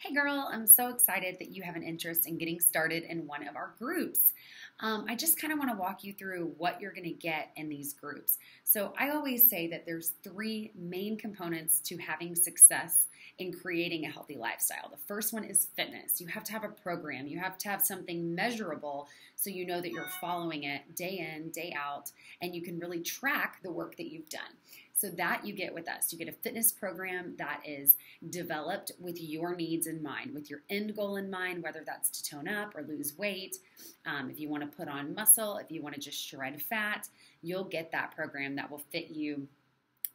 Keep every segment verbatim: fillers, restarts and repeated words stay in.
Hey girl, I'm so excited that you have an interest in getting started in one of our groups. Um, I just kind of want to walk you through what you're going to get in these groups. So I always say that there's three main components to having success in creating a healthy lifestyle. The first one is fitness. You have to have a program. You have to have something measurable so you know that you're following it day in, day out, and you can really track the work that you've done. So that you get with us. You get a fitness program that is developed with your needs in mind, with your end goal in mind, whether that's to tone up or lose weight. Um, if you want to put on muscle, if you want to just shred fat, you'll get that program that will fit you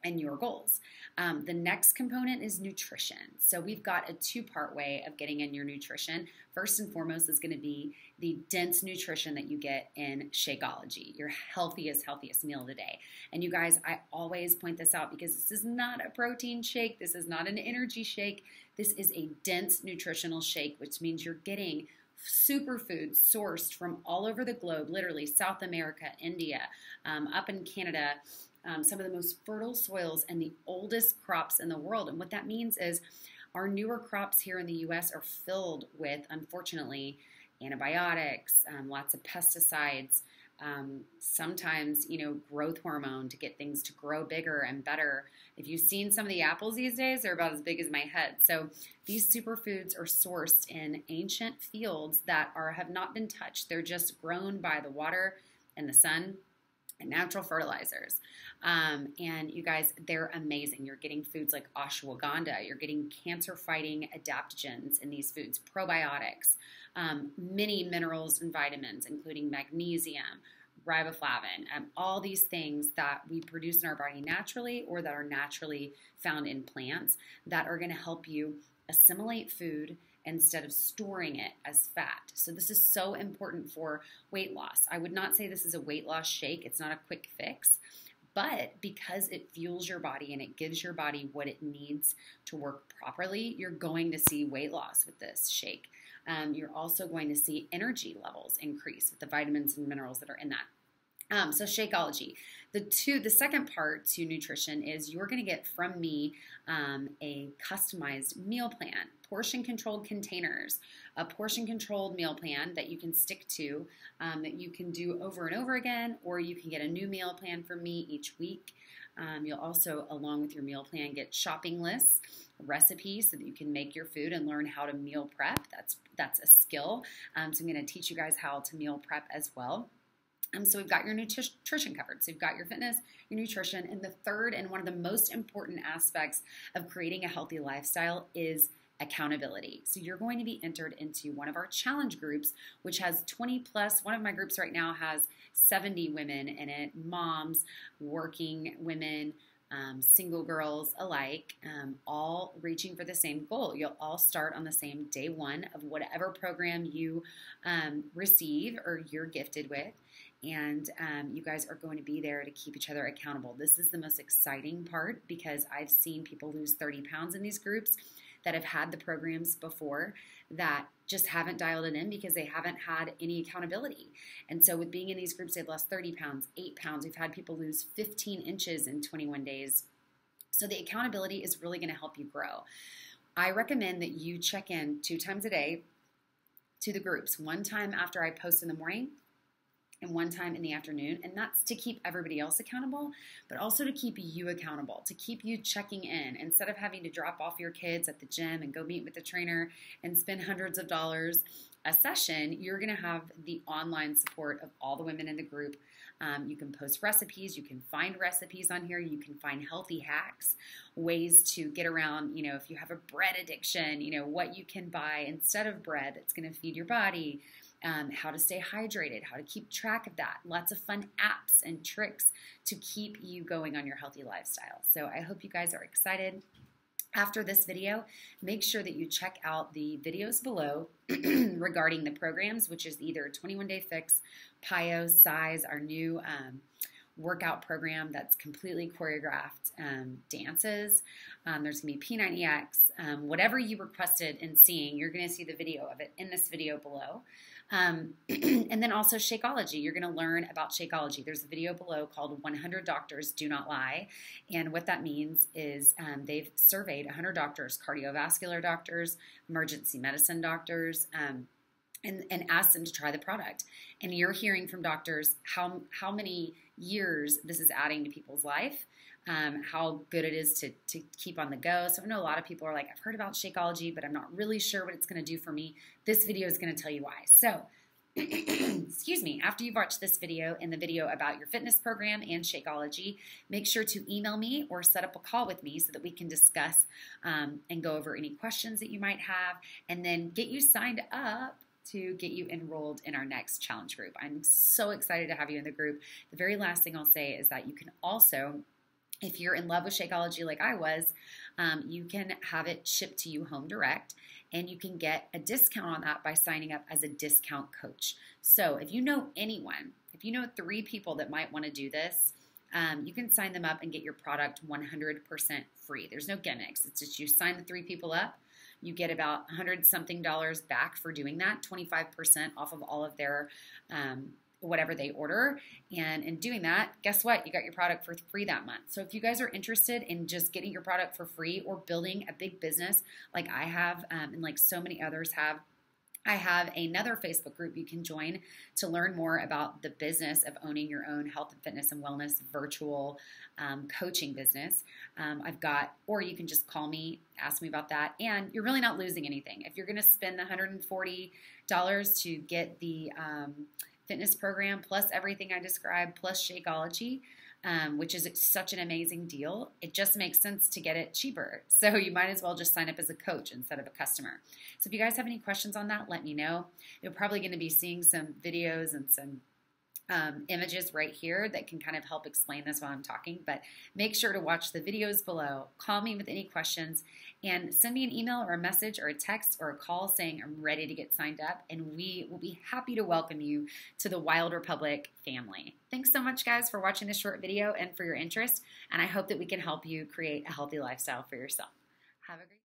and your goals. Um, the next component is nutrition. So we've got a two-part way of getting in your nutrition. First and foremost is going to be the dense nutrition that you get in Shakeology, your healthiest, healthiest meal of the day. And you guys, I always point this out because this is not a protein shake. This is not an energy shake. This is a dense nutritional shake, which means you're getting superfoods sourced from all over the globe, literally South America, India, um, up in Canada, Um, some of the most fertile soils and the oldest crops in the world. And what that means is our newer crops here in the U S are filled with, unfortunately, antibiotics, um, lots of pesticides, um, sometimes, you know, growth hormone to get things to grow bigger and better. If you've seen some of the apples these days, they're about as big as my head. So these superfoods are sourced in ancient fields that are have not been touched. They're just grown by the water and the sun, natural fertilizers. Um, and you guys, they're amazing. You're getting foods like ashwagandha. You're getting cancer-fighting adaptogens in these foods, probiotics, um, many minerals and vitamins, including magnesium, riboflavin, um, all these things that we produce in our body naturally or that are naturally found in plants that are going to help you assimilate food instead of storing it as fat. So this is so important for weight loss. I would not say this is a weight loss shake. It's not a quick fix, but because it fuels your body and it gives your body what it needs to work properly, you're going to see weight loss with this shake. Um, you're also going to see energy levels increase with the vitamins and minerals that are in that. Um, so Shakeology. The two, the second part to nutrition is you're going to get from me um, a customized meal plan, portion-controlled containers, a portion-controlled meal plan that you can stick to, um, that you can do over and over again, or you can get a new meal plan from me each week. Um, you'll also, along with your meal plan, get shopping lists, recipes so that you can make your food and learn how to meal prep. That's, that's a skill. Um, so I'm going to teach you guys how to meal prep as well. Um, so we've got your nutrition covered. So you've got your fitness, your nutrition, and the third and one of the most important aspects of creating a healthy lifestyle is accountability. So you're going to be entered into one of our challenge groups, which has twenty plus. One of my groups right now has seventy women in it, moms, working women, Um, single girls alike, um, all reaching for the same goal. You'll all start on the same day one of whatever program you um, receive or you're gifted with, and um, you guys are going to be there to keep each other accountable. This is the most exciting part because I've seen people lose thirty pounds in these groups that have had the programs before that just haven't dialed it in because they haven't had any accountability. And so with being in these groups, they've lost thirty pounds, eight pounds. We've had people lose fifteen inches in twenty-one days. So the accountability is really going to help you grow. I recommend that you check in two times a day to the groups, one time after I post in the morning and one time in the afternoon, and that's to keep everybody else accountable, but also to keep you accountable, to keep you checking in. Instead of having to drop off your kids at the gym and go meet with the trainer and spend hundreds of dollars a session, you're going to have the online support of all the women in the group. Um, you can post recipes, you can find recipes on here, you can find healthy hacks, ways to get around, you know, if you have a bread addiction, you know, what you can buy instead of bread that's going to feed your body, Um, how to stay hydrated, how to keep track of that, lots of fun apps and tricks to keep you going on your healthy lifestyle. So I hope you guys are excited. After this video, make sure that you check out the videos below regarding the programs, which is either twenty-one Day Fix, P I O, Size, our new um, workout program that's completely choreographed um, dances. Um, there's going to be P ninety X, um, whatever you requested in seeing, you're going to see the video of it in this video below. Um, and then also Shakeology. You're going to learn about Shakeology. There's a video below called one hundred Doctors Do Not Lie. And what that means is um, they've surveyed one hundred doctors, cardiovascular doctors, emergency medicine doctors, um, and, and asked them to try the product. And you're hearing from doctors how, how many years this is adding to people's life, um, how good it is to, to keep on the go. So I know a lot of people are like, I've heard about Shakeology, but I'm not really sure what it's going to do for me. This video is going to tell you why. So, excuse me, after you've watched this video and the video about your fitness program and Shakeology, make sure to email me or set up a call with me so that we can discuss um, and go over any questions that you might have, and then get you signed up to get you enrolled in our next challenge group. I'm so excited to have you in the group. The very last thing I'll say is that you can also, if you're in love with Shakeology like I was, um, you can have it shipped to you home direct, and you can get a discount on that by signing up as a discount coach. So if you know anyone, if you know three people that might want to do this, Um, you can sign them up and get your product one hundred percent free. There's no gimmicks. It's just you sign the three people up. You get about one hundred something dollars back for doing that, twenty-five percent off of all of their um, whatever they order. And in doing that, guess what? You got your product for free that month. So if you guys are interested in just getting your product for free or building a big business like I have um, and like so many others have, I have another Facebook group you can join to learn more about the business of owning your own health and fitness and wellness virtual um, coaching business. Um, I've got, or you can just call me, ask me about that, and you're really not losing anything. If you're going to spend the one hundred forty dollars to get the um, fitness program plus everything I described plus Shakeology, Um, which is such an amazing deal, it just makes sense to get it cheaper. So you might as well just sign up as a coach instead of a customer. So if you guys have any questions on that, let me know. You're probably going to be seeing some videos and some um, images right here that can kind of help explain this while I'm talking, but make sure to watch the videos below. Call me with any questions and send me an email or a message or a text or a call saying I'm ready to get signed up, and we will be happy to welcome you to the Wild Republic family. Thanks so much, guys, for watching this short video and for your interest, and I hope that we can help you create a healthy lifestyle for yourself. Have a great day.